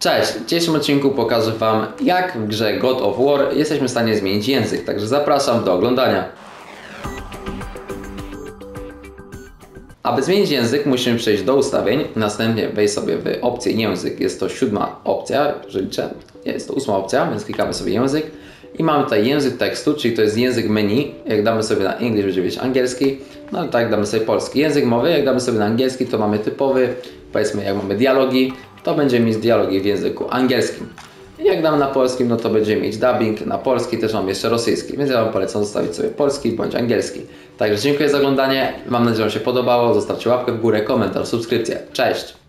Cześć! W dzisiejszym odcinku pokażę Wam, jak w grze God of War jesteśmy w stanie zmienić język, także zapraszam do oglądania. Aby zmienić język, musimy przejść do ustawień, następnie wejść sobie w opcję język, jest to 7. opcja, jeżeli liczę, jest to 8. opcja, więc klikamy sobie język i mamy tutaj język tekstu, czyli to jest język menu, jak damy sobie na English, będzie być angielski, no ale tak jak damy sobie polski. Język mowy, jak damy sobie na angielski, to mamy typowy, powiedzmy jak mamy dialogi, to będziemy mieć dialogi w języku angielskim. Jak dam na polskim, no to będziemy mieć dubbing, na polski też mam jeszcze rosyjski, więc ja Wam polecam zostawić sobie polski bądź angielski. Także dziękuję za oglądanie, mam nadzieję, że Wam się podobało, zostawcie łapkę w górę, komentarz, subskrypcję. Cześć!